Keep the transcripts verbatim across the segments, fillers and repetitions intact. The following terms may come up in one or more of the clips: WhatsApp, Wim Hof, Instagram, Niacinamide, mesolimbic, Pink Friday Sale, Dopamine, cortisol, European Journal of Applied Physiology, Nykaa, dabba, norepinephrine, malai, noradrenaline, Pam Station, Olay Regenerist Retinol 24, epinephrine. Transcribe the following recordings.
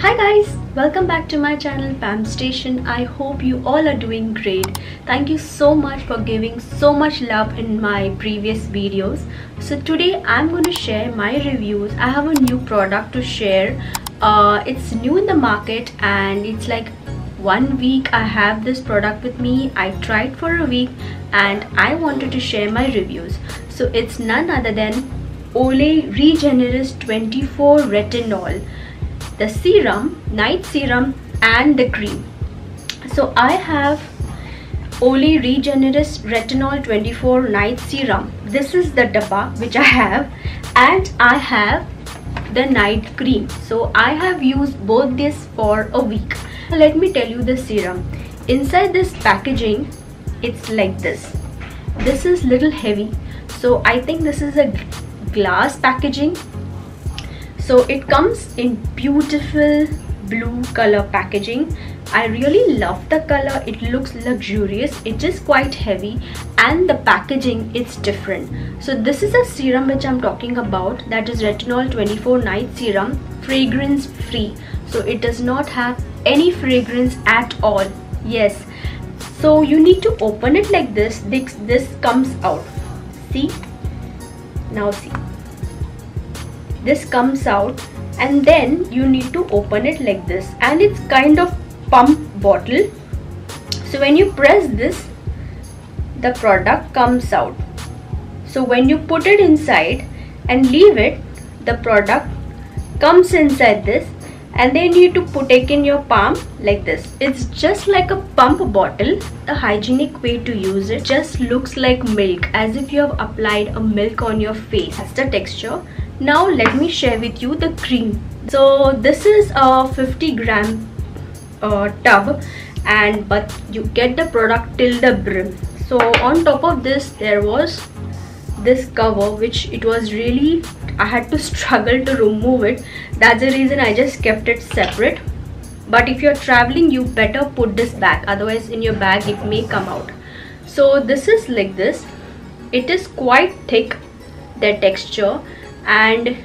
Hi guys, welcome back to my channel Pam Station. I hope you all are doing great. Thank you so much for giving so much love in my previous videos. So today I'm going to share my reviews. I have a new product to share. Uh, it's new in the market and it's like one week I have this product with me. I tried for a week and I wanted to share my reviews. So it's none other than Olay Regenerist twenty-four Retinol. The serum, night serum and the cream. So I have Olay Regenerist Retinol twenty-four night serum. This is the dabba which I have, and I have the night cream. So I have used both this for a week. Let me tell you the serum. Inside this packaging, it's like this. This is little heavy. So I think this is a glass packaging. So it comes in beautiful blue color packaging. I really love the color. It looks luxurious. It is quite heavy and the packaging is different. So this is a serum which I'm talking about, that is Retinol twenty-four night serum, fragrance free. So it does not have any fragrance at all. Yes. So you need to open it like this. This, this comes out. See? Now see. This comes out and then you need to open it like this, and it's kind of pump bottle. So when you press this, the product comes out. So when you put it inside and leave it, the product comes inside this, and then you need to put it in your palm like this. It's just like a pump bottle. The hygienic way to use it just looks like milk, as if you have applied a milk on your face. That's the texture. Now let me share with you the cream. So this is a fifty gram uh, tub, and but you get the product till the brim. So on top of this there was this cover, which it was really, I had to struggle to remove it. That's the reason I just kept it separate. But if you're traveling, you better put this back, otherwise in your bag it may come out. So this is like this. It is quite thick, the texture, and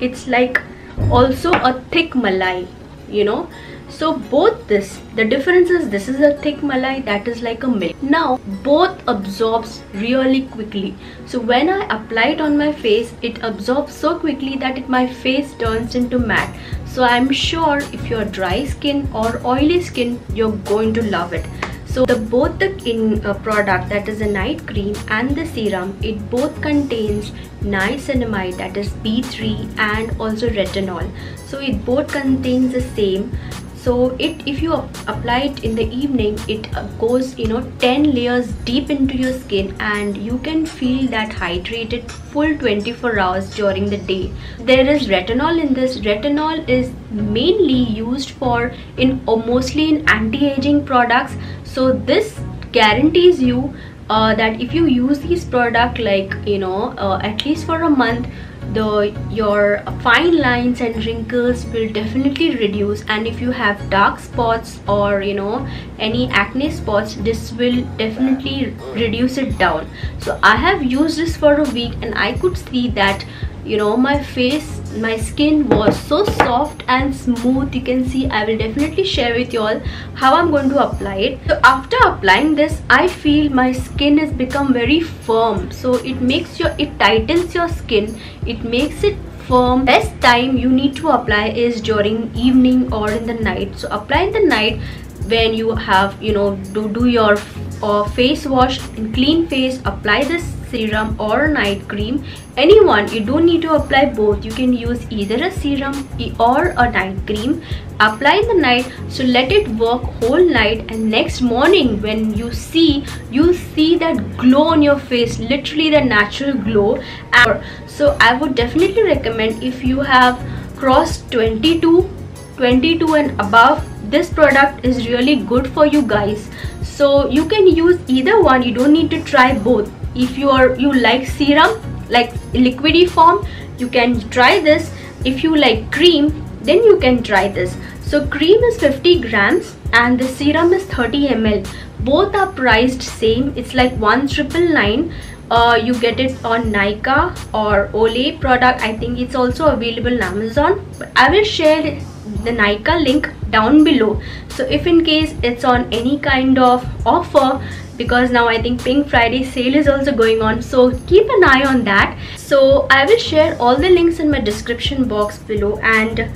it's like also a thick malai, you know. So both this, the difference is this is a thick malai, that is like a milk. Now both absorbs really quickly. So when I apply it on my face, it absorbs so quickly that it, my face turns into matte. So I'm sure if you're dry skin or oily skin, you're going to love it. So the both the in uh, product, that is the night cream and the serum, it both contains niacinamide, that is B three, and also retinol. So it both contains the same. So it if you apply it in the evening, it goes, you know, ten layers deep into your skin, and you can feel that hydrated full twenty-four hours during the day. There is retinol in this. Retinol is mainly used for in or mostly in anti-aging products. So this guarantees you uh, that if you use these products, like, you know, uh, at least for a month, the your fine lines and wrinkles will definitely reduce. And if you have dark spots or, you know, any acne spots, this will definitely reduce it down. So I have used this for a week, and I could see that, you know, my face, my skin was so soft and smooth. You can see, I will definitely share with you all how I'm going to apply it. So after applying this, I feel my skin has become very firm. So it makes your, it tightens your skin, it makes it firm. Best time you need to apply is during evening or in the night. So apply in the night when you have, you know, do, do your uh, face wash and clean face. Apply this serum or night cream, anyone. You don't need to apply both. You can use either a serum or a night cream. Apply in the night, so let it work whole night, and next morning when you see, you see that glow on your face, literally the natural glow. So I would definitely recommend, if you have crossed twenty-two and above, this product is really good for you guys. So you can use either one. You don't need to try both. If you are you like serum, like liquidy form, you can try this. If you like cream, then you can try this. So cream is fifty grams and the serum is thirty milliliters. Both are priced same. It's like one triple nine. Uh, you get it on Nykaa or Olay product. I think it's also available on Amazon. But I will share the Nykaa link down below. So if in case it's on any kind of offer, because now I think Pink Friday sale is also going on, so keep an eye on that. So I will share all the links in my description box below, and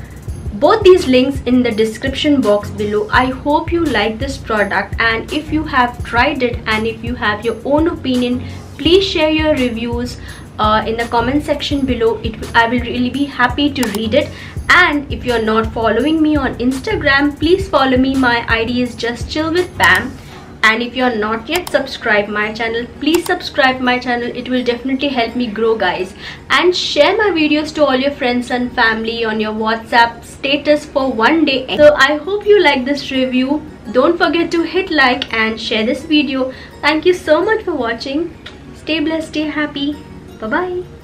both these links in the description box below. I hope you like this product, and if you have tried it and if you have your own opinion, please share your reviews uh, in the comment section below. It I will really be happy to read it. And if you're not following me on Instagram, please follow me. My I D is just chill with Pam. And if you're not yet subscribed my channel, please subscribe my channel. It will definitely help me grow, guys. And share my videos to all your friends and family on your WhatsApp status for one day. So I hope you like this review. Don't forget to hit like and share this video. Thank you so much for watching. Stay blessed, stay happy. Bye bye.